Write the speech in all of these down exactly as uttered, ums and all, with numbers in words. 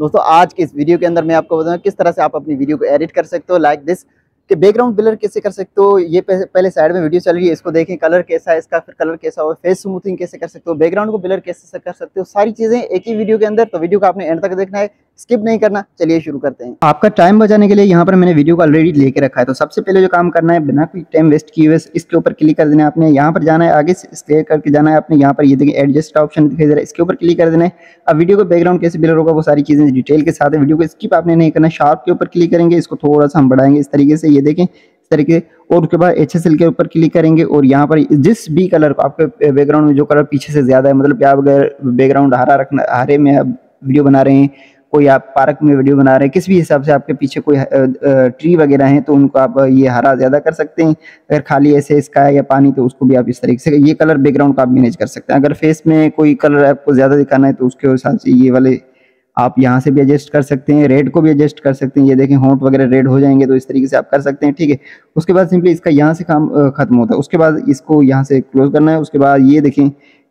दोस्तों आज के इस वीडियो के अंदर मैं आपको बताऊंगा किस तरह से आप अपनी वीडियो को एडिट कर सकते हो लाइक दिस कि बैकग्राउंड ब्लर कैसे कर सकते हो। ये पहले साइड में वीडियो चल रही है, इसको देखें कलर कैसा है इसका, फिर कलर कैसा हो, फेस स्मूथिंग कैसे कर सकते हो, बैकग्राउंड को ब्लर कैसे कर सकते हो, सारी चीज़ें एक ही वीडियो के अंदर। तो वीडियो को आपने एंड तक देखना है, स्किप नहीं करना। चलिए शुरू करते हैं। आपका टाइम बचाने के लिए यहाँ पर मैंने वीडियो को ऑलरेडी लेके रखा है। तो सबसे पहले जो काम करना है, बिना कोई टाइम वेस्ट किए हुए इसके ऊपर क्लिक कर देना है। आपने यहाँ पर जाना है, आगे स्क्रोल करके जाना है। आपने यहाँ पर ये देखिए एडजस्ट ऑप्शन दिखाई दे रहा है, इसके ऊपर क्लिक कर देना है। अब वीडियो को बैकग्राउंड कैसे ब्लर होगा वो सारी चीज़ें डिटेल के साथ है। वीडियो को स्किप आपने नहीं करना, शार्प के ऊपर क्लिक करेंगे, इसको थोड़ा सा हम बढ़ाएंगे इस तरीके से, ये देखें इस तरीके। और उसके बाद एच एस एल के ऊपर क्लिक करेंगे और यहाँ पर जिस भी कलर को आपके बैकग्राउंड में जो कलर पीछे से ज्यादा है, मतलब आप अगर बैकग्राउंड हरा रखना, हरे में आप वीडियो बना रहे हैं, कोई आप पार्क में वीडियो बना रहे हैं, किसी भी हिसाब से आपके पीछे कोई ट्री वगैरह हैं तो उनको आप ये हरा ज़्यादा कर सकते हैं। अगर खाली ऐसे इसका या पानी तो उसको भी आप इस तरीके से ये कलर बैकग्राउंड को आप मैनेज कर सकते हैं। अगर फेस में कोई कलर आपको ज़्यादा दिखाना है तो उसके हिसाब से ये वाले आप यहाँ से भी एडजस्ट कर सकते हैं। रेड को भी एडजस्ट कर सकते हैं, ये देखें होंठ वगैरह रेड हो जाएंगे तो इस तरीके से आप कर सकते हैं, ठीक है। उसके बाद सिंपली इसका यहाँ से काम खत्म होता है। उसके बाद इसको यहाँ से क्लोज करना है। उसके बाद ये देखें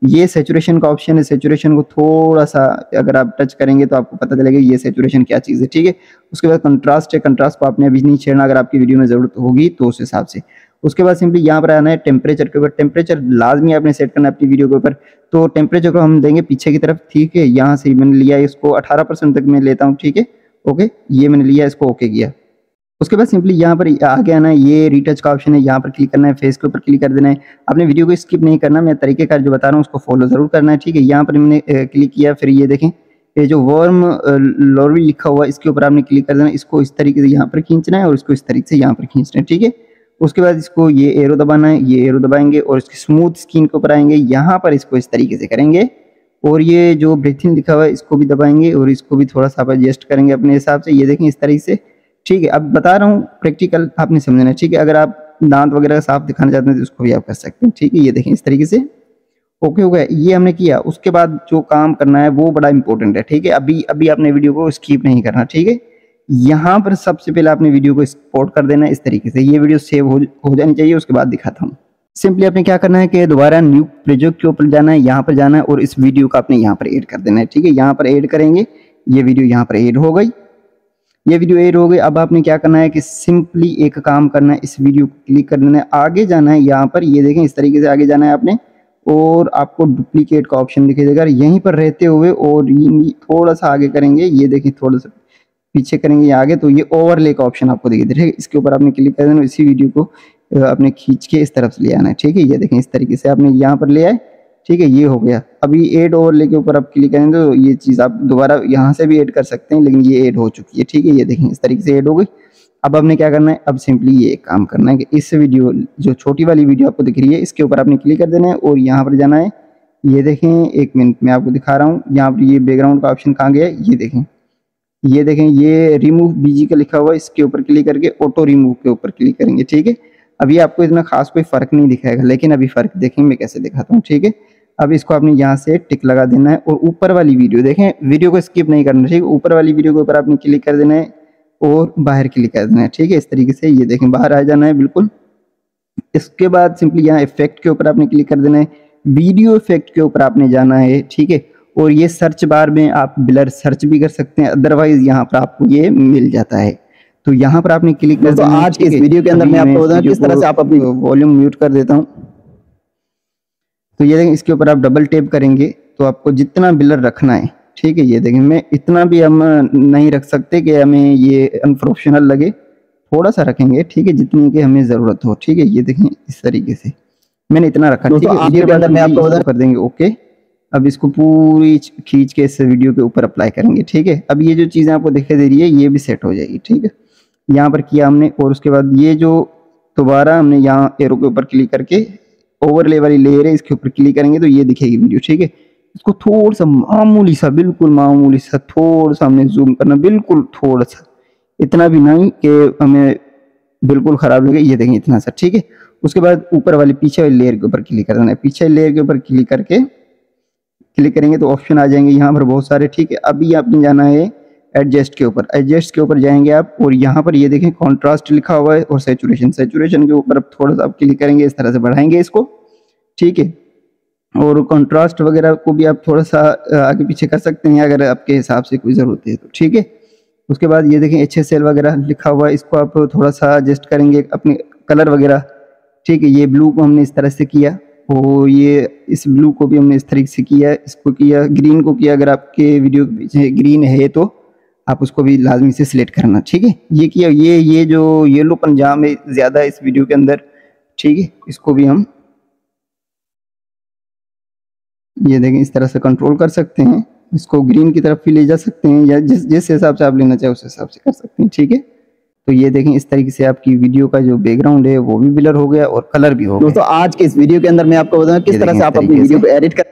ये सैचुरेशन का ऑप्शन है। सैचुरेशन को थोड़ा सा अगर आप टच करेंगे तो आपको पता चलेगा ये सैचुरेशन क्या चीज़ है, ठीक है। उसके बाद कंट्रास्ट है, कंट्रास्ट को आपने अभी नहीं छेड़ना, अगर आपकी वीडियो में ज़रूरत होगी तो उस हिसाब से। उसके बाद सिंपली यहाँ पर आना है टेम्परेचर के ऊपर। टेम्परेचर लाजमी आपने सेट करना है अपनी वीडियो के ऊपर। तो टेम्परेचर को हम देंगे पीछे की तरफ, ठीक है। यहाँ से मैंने लिया इसको अठारह परसेंट तक मैं लेता हूँ, ठीक है, ओके। ये मैंने लिया, इसको ओके किया। उसके बाद सिंपली यहाँ पर आगे आना है, ये रीटच का ऑप्शन है, यहाँ पर क्लिक करना है, फेस के ऊपर क्लिक कर देना है। आपने वीडियो को स्किप नहीं करना, मैं तरीकेकार जो बता रहा हूँ उसको फॉलो ज़रूर करना है, ठीक है। यहाँ पर मैंने क्लिक किया, फिर ये देखें ये जो वर्म लोरी लिखा हुआ है इसके ऊपर आपने क्लिक कर देना है। इसको इस तरीके से यहाँ पर खींचना है और इसको इस तरीके से यहाँ पर खींचना है, ठीक है। उसके बाद इसको ये एरो दबाना है, ये एरो दबाएंगे और इसकी स्मूथ स्किन के ऊपर आएंगे, यहाँ पर इसको इस तरीके से करेंगे और ये जो ब्रीथिंग लिखा हुआ है इसको भी दबाएंगे और इसको भी थोड़ा सा आप एडजस्ट करेंगे अपने हिसाब से, ये देखें इस तरीके से, ठीक है। अब बता रहा हूँ प्रैक्टिकल आपने समझना है, ठीक है। अगर आप दांत वगैरह साफ दिखाना चाहते हैं तो उसको भी आप कर सकते हैं, ठीक है। ये देखें इस तरीके से ओके हो गया, ये हमने किया। उसके बाद जो काम करना है वो बड़ा इंपॉर्टेंट है, ठीक है। अभी अभी आपने वीडियो को स्किप नहीं करना, ठीक है। यहाँ पर सबसे पहले आपने वीडियो को एक्सपोर्ट कर देना है इस तरीके से, ये वीडियो सेव हो, हो जानी चाहिए। उसके बाद दिखाता हूँ। सिंपली आपने क्या करना है कि दोबारा न्यू प्रोजेक्ट के ऊपर जाना है, यहाँ पर जाना है और इस वीडियो को आपने यहाँ पर ऐड कर देना है, ठीक है। यहाँ पर ऐड करेंगे, ये वीडियो यहाँ पर ऐड हो गई, ये वीडियो ऐड हो गई। अब आपने क्या करना है कि सिंपली एक काम करना है, इस वीडियो को क्लिक कर देना है, आगे जाना है, यहाँ पर ये देखें इस तरीके से आगे जाना है आपने और आपको डुप्लीकेट का ऑप्शन दिखाई देगा यहीं पर रहते हुए। और थोड़ा सा आगे करेंगे, ये देखें थोड़ा सा पीछे करेंगे आगे, तो ये ओवरले का ऑप्शन आपको दिखाई दे रहा है, इसके ऊपर आपने क्लिक कर देना। इसी वीडियो को आपने खींच के इस तरफ से ले आना है, ठीक है। ये देखें इस तरीके से आपने यहाँ पर ले आए, ठीक है। ये हो गया। अभी ऐड ओवरले के ऊपर आप क्लिक करें तो ये चीज़ आप दोबारा यहाँ से भी ऐड कर सकते हैं, लेकिन ये ऐड हो चुकी है, ठीक है। ये देखें इस तरीके से ऐड हो गई। अब आपने क्या करना है, अब सिंपली ये काम करना है कि इस वीडियो जो छोटी वाली वीडियो आपको दिख रही है इसके ऊपर आपने क्लिक कर देना है और यहाँ पर जाना है। ये देखें एक मिनट में आपको दिखा रहा हूँ, यहाँ पर ये बैकग्राउंड का ऑप्शन कहाँ गया, ये देखें ये देखें ये रिमूव बीजी का लिखा हुआ है, इसके ऊपर क्लिक करके ऑटो रिमूव के ऊपर क्लिक करेंगे, ठीक है। अभी आपको इतना खास कोई फर्क नहीं दिखाएगा, लेकिन अभी फर्क देखें मैं कैसे दिखाता हूँ, ठीक है। अब इसको आपने यहाँ से टिक लगा देना है और ऊपर वाली वीडियो देखें, वीडियो को स्किप नहीं करना, ठीक है। ऊपर वाली वीडियो के ऊपर आपने क्लिक कर देना है और बाहर क्लिक कर देना है, ठीक है। इस तरीके से ये देखें बाहर आ जाना है बिल्कुल। इसके बाद सिंपली यहाँ इफेक्ट के ऊपर आपने क्लिक कर देना है, वीडियो इफेक्ट के ऊपर आपने जाना है, ठीक है। और ये सर्च बार में आप ब्लर सर्च भी कर सकते हैं, अदरवाइज यहाँ पर आपको ये मिल जाता है। तो यहाँ पर आपने क्लिक कर दिया। आज के इस वीडियो के अंदर मैं आपको बताऊँ किस तरह से आप अपनी वॉल्यूम म्यूट कर देता हूँ। तो ये देखें इसके ऊपर आप डबल टैप करेंगे तो आपको जितना ब्लर रखना है, ठीक है। ये देखें मैं इतना भी हम नहीं रख सकते कि हमें ये अनप्रोफेशनल लगे, थोड़ा सा रखेंगे, ठीक है, जितनी की हमें ज़रूरत हो, ठीक है। ये देखें इस तरीके से मैंने इतना रखा, ठीक है। वीडियो के अंदर मैं आपको बता कर देंगे ओके। अब इसको पूरी खींच के इस वीडियो के ऊपर अप्लाई करेंगे, ठीक है। अब ये जो चीज़ें आपको दिखाई दे रही है ये भी सेट हो जाएगी, ठीक है। यहाँ पर किया हमने और उसके बाद ये जो दोबारा हमने यहाँ एरो के ऊपर क्लिक करके ओवरले वाली लेयर है इसके ऊपर क्लिक करेंगे तो ये दिखेगी वीडियो, ठीक है। इसको थोड़ा सा मामूली सा बिल्कुल मामूली सा थोड़ा सा हमने जूम करना, बिल्कुल थोड़ा सा, इतना भी नहीं कि हमें बिल्कुल ख़राब लगे, ये देखें इतना सा, ठीक है। उसके बाद ऊपर वाली पीछे वाली लेयर के ऊपर क्लिक कर देना है। पीछे लेयर के ऊपर क्लिक करके क्लिक करेंगे तो ऑप्शन आ जाएंगे यहाँ पर बहुत सारे, ठीक है। अभी आपने जाना है एडजस्ट के ऊपर, एडजस्ट के ऊपर जाएंगे आप और यहाँ पर ये देखें कॉन्ट्रास्ट लिखा हुआ है और सैचुरेशन, सैचुरेशन के ऊपर अब थोड़ा सा आप क्लिक करेंगे, इस तरह से बढ़ाएंगे इसको, ठीक है। और कंट्रास्ट वगैरह को भी आप थोड़ा सा आगे पीछे कर सकते हैं अगर आपके हिसाब से कोई ज़रूरत है तो, ठीक है। उसके बाद ये देखें एच एस एल वगैरह लिखा हुआ है, इसको आप थोड़ा सा एडजस्ट करेंगे अपने कलर वगैरह, ठीक है। ये ब्लू को हमने इस तरह से किया और ये इस ब्लू को भी हमने इस तरीके से किया, इसको किया ग्रीन को किया। अगर आपके वीडियो के पीछे ग्रीन है तो आप उसको भी लाजमी से सिलेक्ट करना, ठीक है। ये किया, ये ये जो येलो पंजाब है ज़्यादा इस वीडियो के अंदर, ठीक है, इसको भी हम ये देखें इस तरह से कंट्रोल कर सकते हैं, इसको ग्रीन की तरफ भी ले जा सकते हैं या जिस जिस हिसाब से आप लेना चाहे उस हिसाब से कर सकते हैं, ठीक है। तो ये देखें इस तरीके से आपकी वीडियो का जो बैकग्राउंड है वो भी ब्लर हो गया और कलर भी हो गया। दोस्तों आज के इस वीडियो के अंदर मैं आपको बताऊंगा किस तरह से आप अपनी वीडियो को एडिट कर।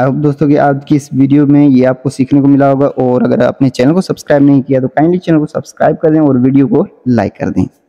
आप दोस्तों कि आज की इस वीडियो में ये आपको सीखने को मिला होगा, और अगर आपने चैनल को सब्सक्राइब नहीं किया तो काइंडली चैनल को सब्सक्राइब कर दें और वीडियो को लाइक कर दें।